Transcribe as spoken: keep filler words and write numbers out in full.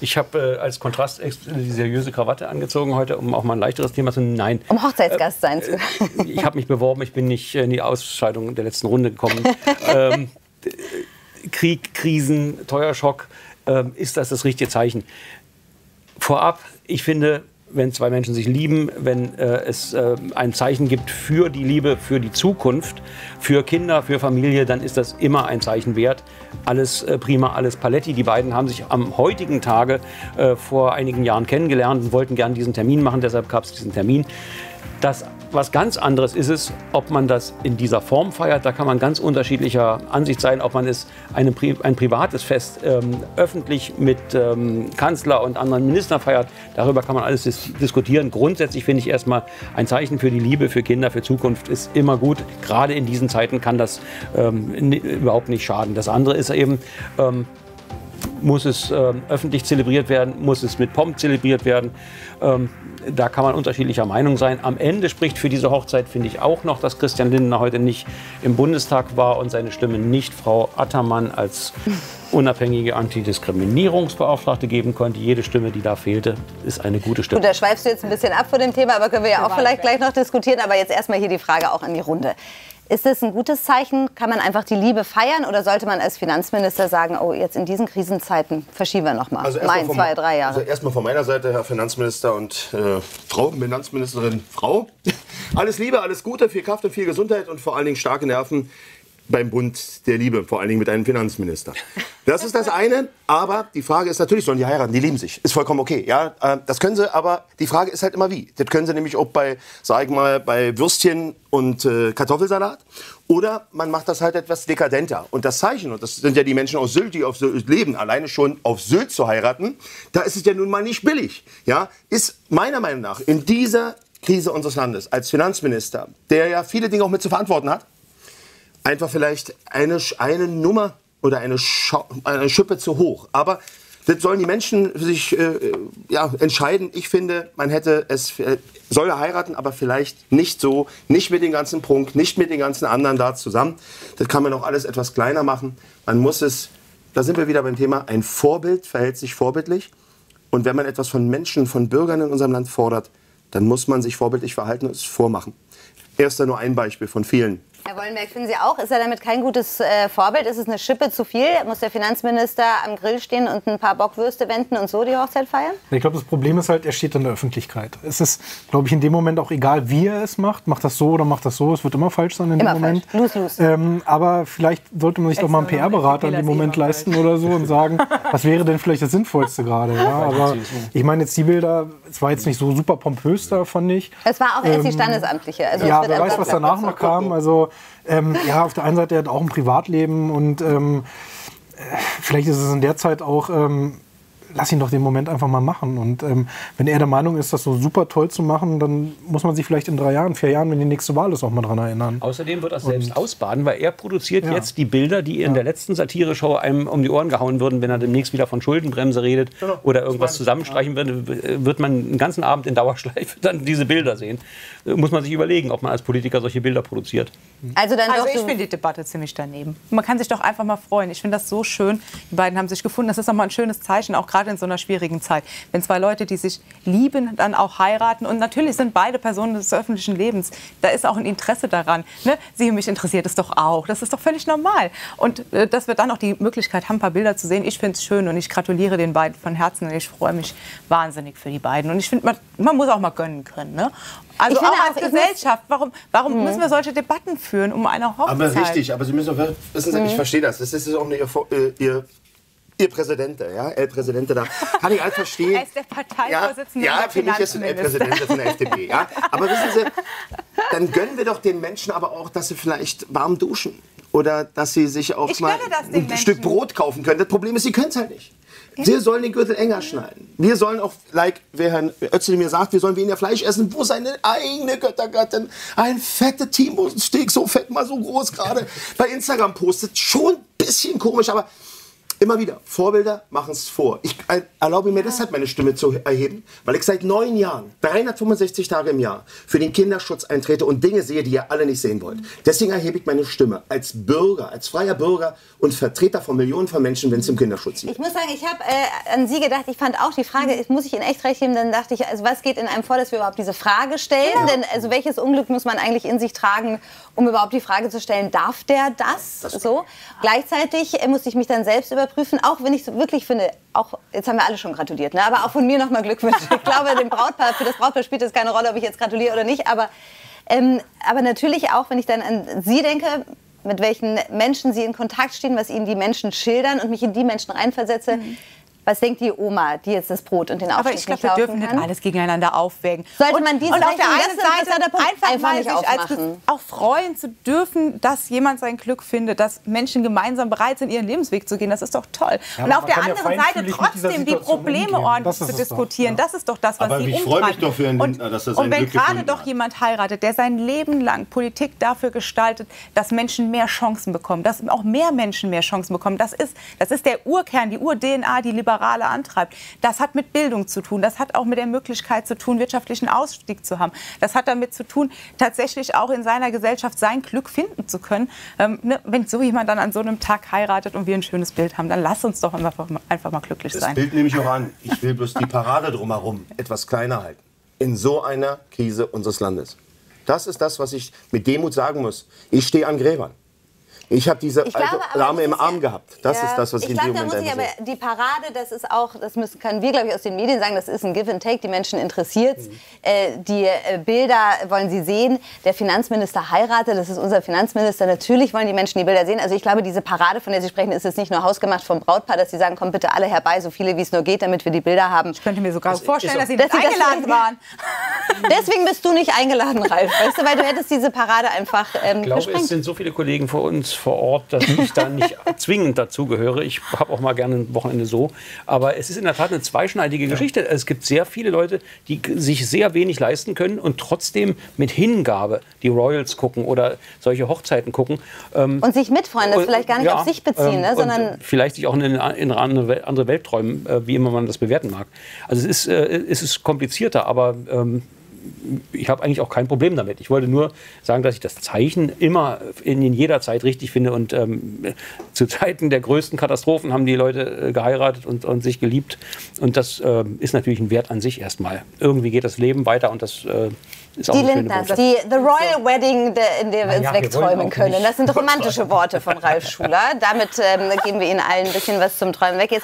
Ich habe äh, als Kontrast die seriöse Krawatte angezogen heute, um auch mal ein leichteres Thema zu nehmen. Nein. Um Hochzeitsgast sein zu können. Äh, ich habe mich beworben, ich bin nicht in die Ausscheidung der letzten Runde gekommen. ähm, Krieg, Krisen, Teuerschock, äh, ist das das richtige Zeichen? Vorab, ich finde, wenn zwei Menschen sich lieben, wenn äh, es äh, ein Zeichen gibt für die Liebe, für die Zukunft, für Kinder, für Familie, dann ist das immer ein Zeichen wert. Alles äh, prima, alles paletti. Die beiden haben sich am heutigen Tage äh, vor einigen Jahren kennengelernt und wollten gerne diesen Termin machen, deshalb gab es diesen Termin. Das, was ganz anderes ist es, ob man das in dieser Form feiert, da kann man ganz unterschiedlicher Ansicht sein, ob man es eine, ein privates Fest ähm, öffentlich mit ähm, Kanzler und anderen Ministern feiert, darüber kann man alles dis diskutieren. Grundsätzlich finde ich erstmal, ein Zeichen für die Liebe, für Kinder, für Zukunft ist immer gut. Gerade in diesen Zeiten kann das ähm, überhaupt nicht schaden. Das andere ist eben, ähm, muss es äh, öffentlich zelebriert werden, muss es mit Pomp zelebriert werden. Ähm, da kann man unterschiedlicher Meinung sein. Am Ende spricht für diese Hochzeit, finde ich, auch noch, dass Christian Lindner heute nicht im Bundestag war und seine Stimme nicht Frau Attermann als unabhängige Antidiskriminierungsbeauftragte geben konnte. Jede Stimme, die da fehlte, ist eine gute Stimme. Gut, da schweifst du jetzt ein bisschen ab von dem Thema, aber können wir ja auch vielleicht gleich noch diskutieren. Aber jetzt erstmal hier die Frage auch an die Runde. Ist das ein gutes Zeichen? Kann man einfach die Liebe feiern oder sollte man als Finanzminister sagen, oh, jetzt in diesen Krisenzeiten verschieben wir noch mal, also ein, zwei, drei Jahre? Also erstmal von meiner Seite, Herr Finanzminister und äh, Frau Finanzministerin, Frau, alles Liebe, alles Gute, viel Kraft und viel Gesundheit und vor allen Dingen starke Nerven beim Bund der Liebe, vor allen Dingen mit einem Finanzminister. Das ist das eine, aber die Frage ist natürlich, sollen die heiraten, die lieben sich, ist vollkommen okay, ja, äh, das können sie, aber die Frage ist halt immer wie. Das können sie nämlich auch bei, sag ich mal, bei Würstchen und äh, Kartoffelsalat oder man macht das halt etwas dekadenter und das Zeichen, und das sind ja die Menschen aus Sylt, die auf Sylt leben, alleine schon auf Sylt zu heiraten, da ist es ja nun mal nicht billig, ja, ist meiner Meinung nach in dieser Krise unseres Landes als Finanzminister, der ja viele Dinge auch mit zu verantworten hat, einfach vielleicht eine, eine Nummer oder eine, Schau, eine Schippe zu hoch. Aber das sollen die Menschen sich äh, ja, entscheiden. Ich finde, man hätte es, äh, soll er heiraten, aber vielleicht nicht so, nicht mit dem ganzen Prunk, nicht mit den ganzen anderen da zusammen. Das kann man auch alles etwas kleiner machen. Man muss es, da sind wir wieder beim Thema, ein Vorbild verhält sich vorbildlich. Und wenn man etwas von Menschen, von Bürgern in unserem Land fordert, dann muss man sich vorbildlich verhalten und es vormachen. Erst nur ein Beispiel von vielen. Herr Wollenberg, finden Sie auch, ist er damit kein gutes äh, Vorbild? Ist es eine Schippe zu viel? Muss der Finanzminister am Grill stehen und ein paar Bockwürste wenden und so die Hochzeit feiern? Ich glaube, das Problem ist halt, er steht in der Öffentlichkeit. Es ist, glaube ich, in dem Moment auch egal, wie er es macht. Macht das so oder macht das so, es wird immer falsch sein in dem Moment. Los, los. Ähm, aber vielleicht sollte man sich doch mal einen P R-Berater in dem Moment leisten oder so und sagen, was wäre denn vielleicht das Sinnvollste gerade? Ja, aber ich meine jetzt die Bilder, es war jetzt nicht so super pompös da, fand ich. Es war auch erst die standesamtliche. Also ja, wer weiß, was danach noch kam. Also Ähm, ja, auf der einen Seite, er hat auch ein Privatleben und ähm, vielleicht ist es in der Zeit auch, ähm, lass ihn doch den Moment einfach mal machen. Und ähm, wenn er der Meinung ist, das so super toll zu machen, dann muss man sich vielleicht in drei Jahren, vier Jahren, wenn die nächste Wahl ist, auch mal dran erinnern. Außerdem wird er selbst ausbaden, weil er produziert ja. jetzt die Bilder, die in ja. der letzten Satire-Show einem um die Ohren gehauen würden, wenn er demnächst wieder von Schuldenbremse redet ja. oder irgendwas zusammenstreichen würde, wird man den ganzen Abend in Dauerschleife dann diese Bilder sehen. Muss man sich überlegen, ob man als Politiker solche Bilder produziert. Also, dann also ich finde die Debatte ziemlich daneben. Man kann sich doch einfach mal freuen. Ich finde das so schön. Die beiden haben sich gefunden. Das ist doch mal ein schönes Zeichen, auch gerade in so einer schwierigen Zeit. Wenn zwei Leute, die sich lieben, dann auch heiraten. Und natürlich sind beide Personen des öffentlichen Lebens. Da ist auch ein Interesse daran. Ne? Sie, mich interessiert es doch auch. Das ist doch völlig normal. Und äh, dass wir dann auch die Möglichkeit haben, ein paar Bilder zu sehen. Ich finde es schön und ich gratuliere den beiden von Herzen. Und ich freue mich wahnsinnig für die beiden. Und ich finde, man, man muss auch mal gönnen können. Ne? Also auch, auch als Gesellschaft. Warum, warum mhm. müssen wir solche Debatten führen um eine Hochzeit? Aber richtig, aber Sie müssen auch, wissen Sie, mhm. ich verstehe das. Das ist auch eine, ihr, ihr, ihr Präsidente, ja, El Präsidente da. Kann ich alles verstehen. Er ist der Parteivorsitzende. Ja, ja, für mich ist ein El Präsidente von der F D P. Ja. Aber wissen Sie, dann gönnen wir doch den Menschen aber auch, dass sie vielleicht warm duschen. Oder dass sie sich auch ich mal ein Menschen. Stück Brot kaufen können. Das Problem ist, sie können es halt nicht. Wir sollen den Gürtel enger schneiden. Wir sollen auch, like wer Herr Ötze mir sagt, wir sollen weniger Fleisch essen, wo seine eigene Göttergattin ein fette Timo-Steak so fett, mal so groß gerade bei Instagram postet. Schon ein bisschen komisch, aber Immer wieder, Vorbilder machen es vor. Ich erlaube mir deshalb, meine Stimme zu erheben, weil ich seit neun Jahren, dreihundertfünfundsechzig Tage im Jahr, für den Kinderschutz eintrete und Dinge sehe, die ihr alle nicht sehen wollt. Deswegen erhebe ich meine Stimme als Bürger, als freier Bürger und Vertreter von Millionen von Menschen, wenn es im Kinderschutz geht. Ich muss sagen, ich habe äh, an Sie gedacht, ich fand auch die Frage, muss ich Ihnen echt recht geben, dann dachte ich, also was geht in einem vor, dass wir überhaupt diese Frage stellen? Ja. Denn also welches Unglück muss man eigentlich in sich tragen, um überhaupt die Frage zu stellen, darf der das? das so? Gleichzeitig äh, musste ich mich dann selbst über prüfen, auch wenn ich wirklich finde, auch jetzt haben wir alle schon gratuliert, ne? Aber auch von mir nochmal Glückwünsche. Ich glaube, dem Brautpaar, für das Brautpaar spielt es keine Rolle, ob ich jetzt gratuliere oder nicht. Aber, ähm, aber natürlich auch, wenn ich dann an Sie denke, mit welchen Menschen Sie in Kontakt stehen, was Ihnen die Menschen schildern und mich in die Menschen reinversetze. Mhm. Was denkt die Oma, die jetzt das Brot und den Aufstieg aber ich glaube, wir dürfen nicht alles gegeneinander aufwägen. Sollte und, man diese und auf der einen Seite einfach, einfach mal nicht aufmachen. Als auch freuen zu dürfen, dass jemand sein Glück findet, dass Menschen gemeinsam bereit sind, ihren Lebensweg zu gehen. Das ist doch toll. Ja, und auf der anderen ja Seite trotzdem die Probleme ordentlich zu diskutieren. Doch, ja. Das ist doch das, was aber sie umtreibt. Mich doch für einen, und, dass das und wenn Glück gerade doch hat. Jemand heiratet, der sein Leben lang Politik dafür gestaltet, dass Menschen mehr Chancen bekommen, dass auch mehr Menschen mehr Chancen bekommen, das ist, das ist der Urkern, die Ur-D N A, die Liberalität antreibt. Das hat mit Bildung zu tun, das hat auch mit der Möglichkeit zu tun, wirtschaftlichen Ausstieg zu haben. Das hat damit zu tun, tatsächlich auch in seiner Gesellschaft sein Glück finden zu können. Ähm, ne, wenn so jemand dann an so einem Tag heiratet und wir ein schönes Bild haben, dann lass uns doch einfach, einfach mal glücklich sein. Das Bild nehme ich auch an. Ich will bloß die Parade drumherum etwas kleiner halten. In so einer Krise unseres Landes. Das ist das, was ich mit Demut sagen muss. Ich stehe an Gräbern. Ich habe diese ich glaube, alte Dame im Arm gehabt. Das ja, ist das, was ich, ich glaub, in dem Moment muss ich aber die Parade, das ist auch, das müssen, können wir, glaube ich, aus den Medien sagen, das ist ein Give and Take. Die Menschen interessiert es. Mhm. Äh, die äh, Bilder wollen sie sehen. Der Finanzminister heiratet, das ist unser Finanzminister. Natürlich wollen die Menschen die Bilder sehen. Also ich glaube, diese Parade, von der Sie sprechen, ist jetzt nicht nur hausgemacht vom Brautpaar, dass sie sagen, kommt bitte alle herbei, so viele wie es nur geht, damit wir die Bilder haben. Ich könnte mir sogar das vorstellen, so, dass Sie nicht eingeladen waren. Deswegen bist du nicht eingeladen, Ralf. Weißt du, weil du hättest diese Parade einfach ähm, Ich glaube, gesprengt. Es sind so viele Kollegen vor uns vor Ort, dass ich da nicht zwingend dazugehöre. Ich habe auch mal gerne ein Wochenende so. Aber es ist in der Tat eine zweischneidige Geschichte. Ja. Es gibt sehr viele Leute, die sich sehr wenig leisten können und trotzdem mit Hingabe die Royals gucken oder solche Hochzeiten gucken. Ähm, und sich mitfreuen, das und, vielleicht gar nicht ja, auf sich beziehen. Ne, sondern vielleicht sich auch in eine andere Welt träumen, wie immer man das bewerten mag. Also es ist, äh, es ist komplizierter, aber ähm, ich habe eigentlich auch kein Problem damit. Ich wollte nur sagen, dass ich das Zeichen immer in jeder Zeit richtig finde. Und ähm, zu Zeiten der größten Katastrophen haben die Leute geheiratet und, und sich geliebt. Und das äh, ist natürlich ein Wert an sich erstmal. Irgendwie geht das Leben weiter und das äh, ist auch die eine schöne Botschaft. Die The Royal Wedding, in der wir uns ja, wegträumen wir können. Das sind romantische Worte von Ralf Schuler. Damit ähm, geben wir Ihnen allen ein bisschen was zum Träumen weg. Jetzt